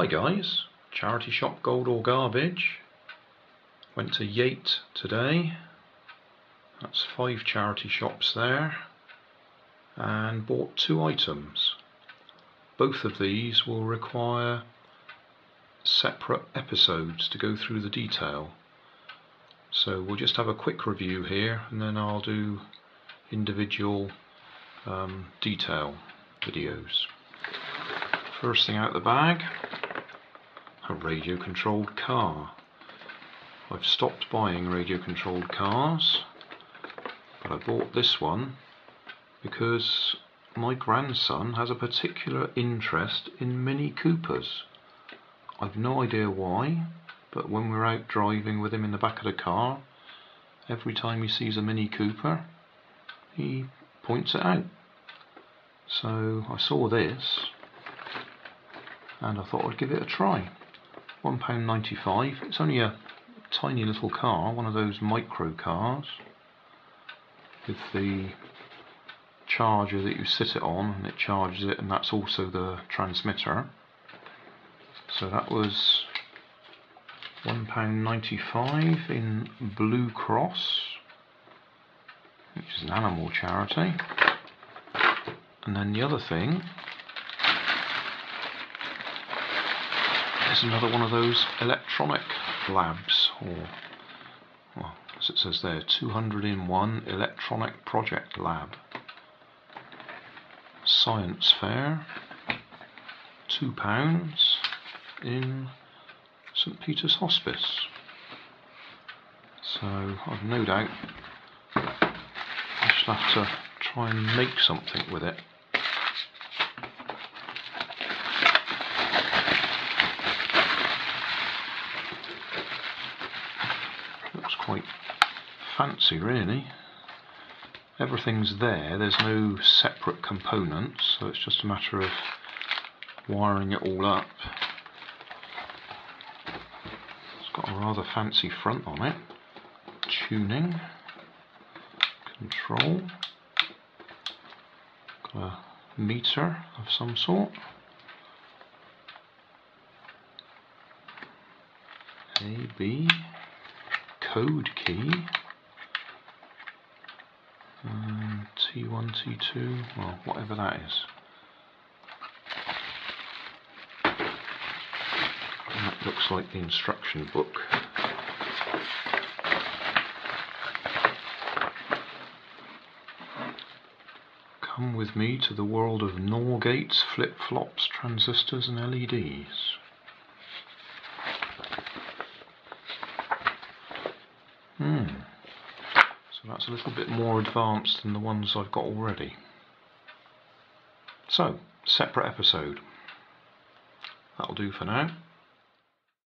Hi guys, Charity Shop Gold or Garbage. Went to Yate today, that's 5 charity shops there, and bought 2 items. Both of these will require separate episodes to go through the detail, so we'll just have a quick review here and then I'll do individual detail videos. First thing out of the bag, a radio controlled car. I've stopped buying radio controlled cars, but I bought this one because my grandson has a particular interest in Mini Coopers. I've no idea why, but when we're out driving with him in the back of the car, every time he sees a Mini Cooper he points it out. So I saw this and I thought I'd give it a try. £1.95, it's only a tiny little car, one of those micro cars with the charger that you sit it on and it charges it, and that's also the transmitter. So that was £1.95 in Blue Cross, which is an animal charity. And then the other thing, there's another one of those electronic labs, or well, as it says there, 200-in-1 electronic project lab. Science fair, £2 in St Peter's Hospice. So I've no doubt I just have to try and make something with it. Looks quite fancy really. Everything's there, there's no separate components, so it's just a matter of wiring it all up. It's got a rather fancy front on it. Tuning, control, got a meter of some sort, AB, code key, T1, T2, well, whatever that is. And that looks like the instruction book. Come with me to the world of NOR gates, flip-flops, transistors and LEDs. That's a little bit more advanced than the ones I've got already. So, separate episode. That'll do for now.